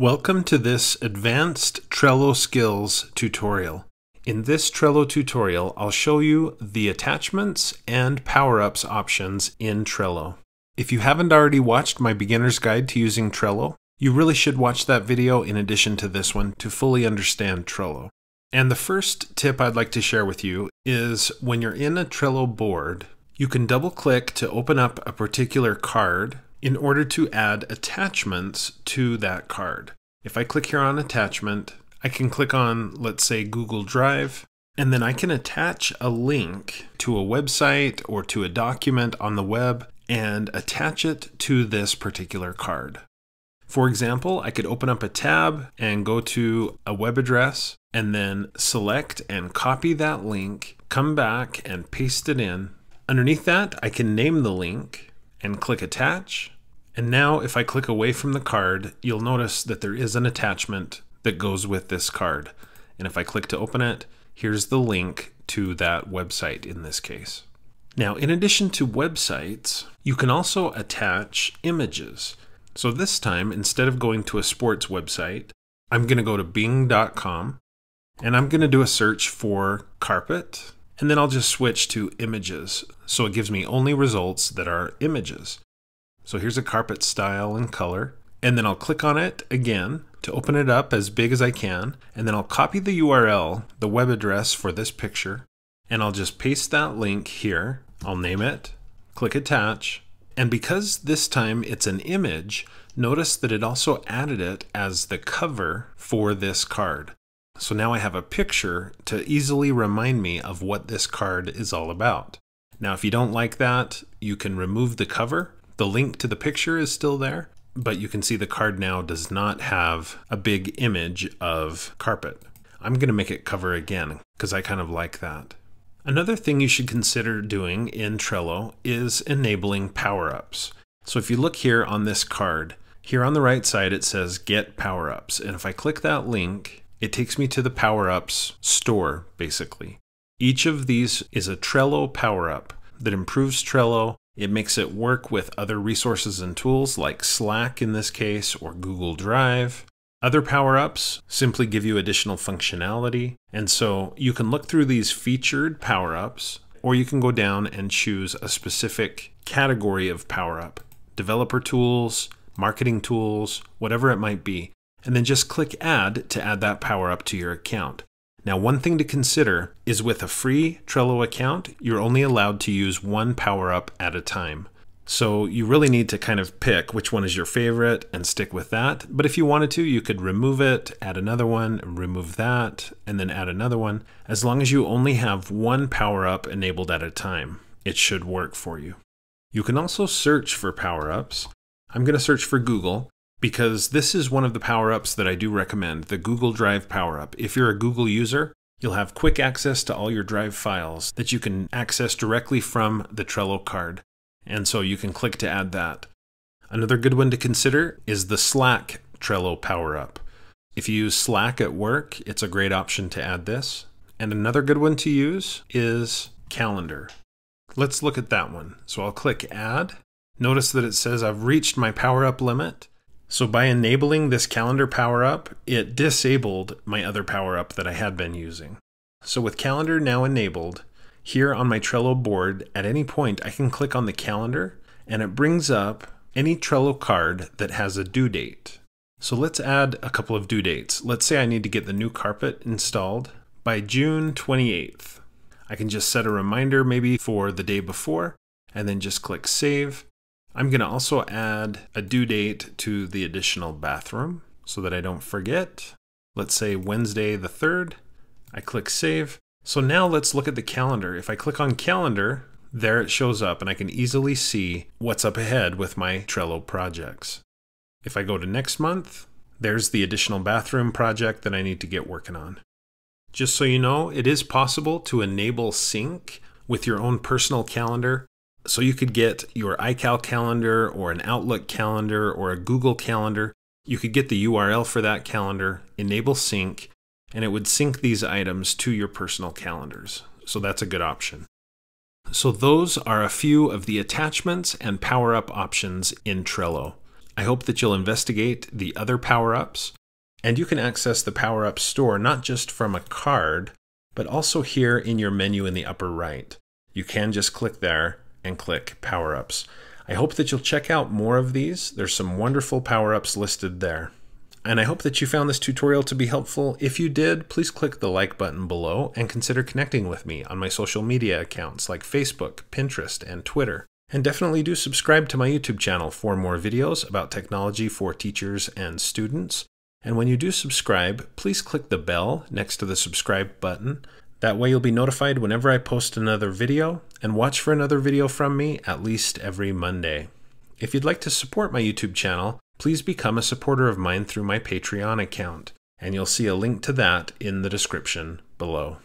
Welcome to this Advanced Trello Skills tutorial. In this Trello tutorial, I'll show you the attachments and Power-Ups options in Trello. If you haven't already watched my beginner's guide to using Trello, you really should watch that video in addition to this one to fully understand Trello. And the first tip I'd like to share with you is when you're in a Trello board, you can double-click to open up a particular card in order to add attachments to that card. If I click here on attachment, I can click on, let's say, Google Drive, and then I can attach a link to a website or to a document on the web and attach it to this particular card. For example, I could open up a tab and go to a web address and then select and copy that link, come back and paste it in. Underneath that, I can name the link and click attach. And now if I click away from the card, you'll notice that there is an attachment that goes with this card. And if I click to open it, here's the link to that website in this case. Now, in addition to websites, you can also attach images. So this time, instead of going to a sports website, I'm gonna go to Bing.com and I'm gonna do a search for carpet. And then I'll just switch to images. So it gives me only results that are images. So here's a carpet style and color. And then I'll click on it again to open it up as big as I can. And then I'll copy the URL, the web address for this picture. And I'll just paste that link here. I'll name it, click attach. And because this time it's an image, notice that it also added it as the cover for this card. So now I have a picture to easily remind me of what this card is all about. Now, if you don't like that, you can remove the cover. The link to the picture is still there, but you can see the card now does not have a big image of carpet. I'm going to make it cover again because I kind of like that. Another thing you should consider doing in Trello is enabling Power-Ups. So if you look here on this card, here on the right side, it says Get Power-Ups. And if I click that link, it takes me to the Power-Ups store, basically. Each of these is a Trello Power-Up that improves Trello. It makes it work with other resources and tools like Slack in this case, or Google Drive. Other Power-Ups simply give you additional functionality. And so you can look through these featured Power-Ups, or you can go down and choose a specific category of Power-Up. Developer tools, marketing tools, whatever it might be. And then just click Add to add that Power-Up to your account. Now, one thing to consider is with a free Trello account, you're only allowed to use one Power-Up at a time. So you really need to kind of pick which one is your favorite and stick with that. But if you wanted to, you could remove it, add another one, remove that, and then add another one. As long as you only have one Power-Up enabled at a time, it should work for you. You can also search for Power-Ups. I'm going to search for Google, because this is one of the Power-Ups that I do recommend, the Google Drive Power-Up. If you're a Google user, you'll have quick access to all your Drive files that you can access directly from the Trello card. And so you can click to add that. Another good one to consider is the Slack Trello Power-Up. If you use Slack at work, it's a great option to add this. And another good one to use is Calendar. Let's look at that one. So I'll click Add. Notice that it says I've reached my Power-Up limit. So by enabling this Calendar Power-Up, it disabled my other Power-Up that I had been using. So with Calendar now enabled, here on my Trello board, at any point I can click on the calendar and it brings up any Trello card that has a due date. So let's add a couple of due dates. Let's say I need to get the new carpet installed by June 28th. I can just set a reminder maybe for the day before and then just click Save. I'm going to also add a due date to the additional bathroom so that I don't forget. Let's say Wednesday the 3rd. I click Save. So now let's look at the calendar. If I click on Calendar, there it shows up and I can easily see what's up ahead with my Trello projects. If I go to next month, there's the additional bathroom project that I need to get working on. Just so you know, it is possible to enable sync with your own personal calendar. So you could get your iCal calendar or an Outlook calendar or a Google calendar. You could get the URL for that calendar, enable sync, and it would sync these items to your personal calendars. So that's a good option. So those are a few of the attachments and Power-Up options in Trello. I hope that you'll investigate the other Power-Ups, and you can access the Power-Up store not just from a card, but also here in your menu in the upper right. You can just click there and click Power-Ups. I hope that you'll check out more of these. There's some wonderful Power-Ups listed there. And I hope that you found this tutorial to be helpful. If you did, please click the like button below and consider connecting with me on my social media accounts like Facebook, Pinterest, and Twitter. And definitely do subscribe to my YouTube channel for more videos about technology for teachers and students. And when you do subscribe, please click the bell next to the subscribe button. That way you'll be notified whenever I post another video, and watch for another video from me at least every Monday. If you'd like to support my YouTube channel, please become a supporter of mine through my Patreon account, and you'll see a link to that in the description below.